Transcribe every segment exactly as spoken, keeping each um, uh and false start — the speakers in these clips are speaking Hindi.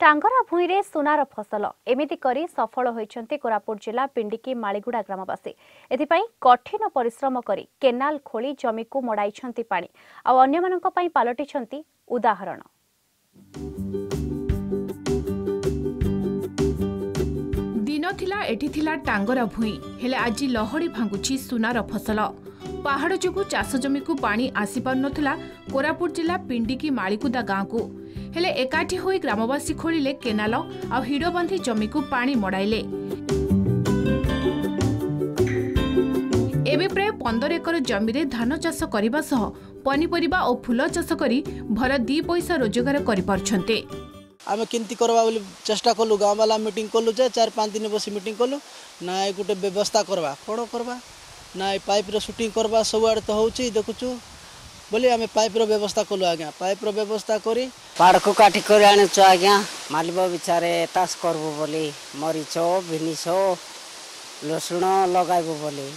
टांगरा भूईरे सोनार फसल एमिति करी सफल होइछन्ते कोरापुट जिला पिंडिकी माळीगुडा ग्रामवासी। एथिपाई कठिन परिश्रम करी केनाल खोली जमी को मडाइछन्ते पानी आ अन्य माननक पाई पालटिछन्ते उदाहरण। दिन थिला एठी थिला टांगरा भूई हेले आजि लहडी भांगुची सोनार फसल। पहाड़ जोगु चाष जमी को पानी आसी पार नथिला कोरापुट जिला पिंडिकी माळीगुडा गां को हेले एकाठी होई ग्रामवासी खोलिले केनाल आ हिडो बांधी जमी को पानी मड़ाइले। एबे प्राय पंदर एकर जमी रे धान चाष करिबा सह पनीपरिबा ओ फूल चाष करी भर दी पैसा रोजगार करि परछन्ते। आमे किंती करबा बोली चेष्टा कलु, गांव वाला मीटिंग कलु जे चार पांच दिन बसी मीटिंग कलु ना ए गुटे व्यवस्था करबा कोन करबा ना ए पाइप रो शूटिंग करबा सब आड़ तो होउची देखुचू बोली आमे पाइप रो व्यवस्था कलु। आज्ञा पाइप रो व्यवस्था करी पाड़ को काटी कर आने चो आज्ञा मालिब विचारे तास करबो बोली मरीचो भिनिसो लसुण लगाइबो बोली।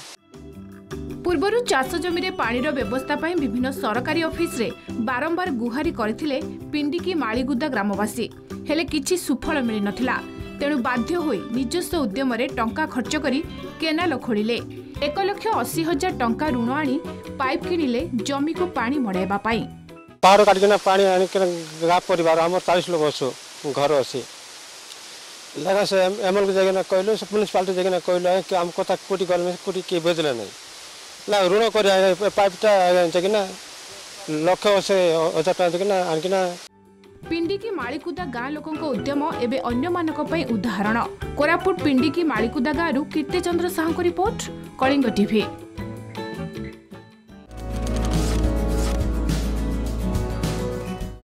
पूर्वरु चाष जमी रे पानी रो व्यवस्था पई विभिन्न सरकारी ऑफिस रे बारंबार गुहारी करथिले पिंडिकी माळीगुदा ग्रामवासी हेले किछि सुफल मिलि नथिला। तेणु बाध्य होई निजस्व उद्यम रे टंका खर्च करी केनाल खोलिले। एक लाख अस्सी हजार टंका ऋण आनी पाइप किनिले जमी को पानी मड़ाइबा पई। पहाड़ काटिना पानी आनी के गाप परिवार हमर चालीस लोग अछो घर अछि लगा से एमएल के जगह ना कहलो से म्युनिसिपालिटी जगह ना कहलो कि हम कथा कोटी गल में कोटी के बेजले नहीं ना ऋण कर पाइपटा जगह ना लाख से हजार टका जगह ना आन के ना। पिंडिकी माळीगुदा गां लोकंक उद्यम एबे अन्य मानक पई उदाहरण। कोरापुट पिंडिकी माळीगुदा गांरू कीर्तिचंद्र साहू रिपोर्ट कलिंग टीवी।